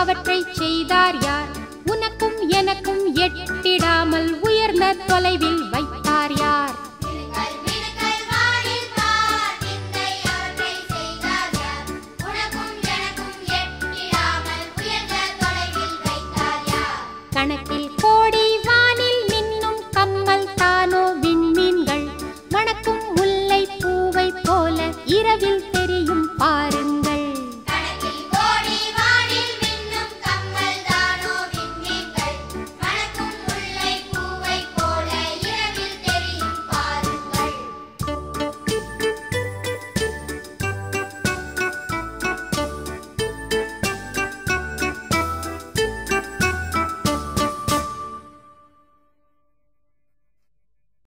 அவற்றை செய்தார் யார்? உனக்கும் எனக்கும் எட்டிடாமல் உயர்ந்த தொலைவில் வைத்தார் யார்? கணக்கு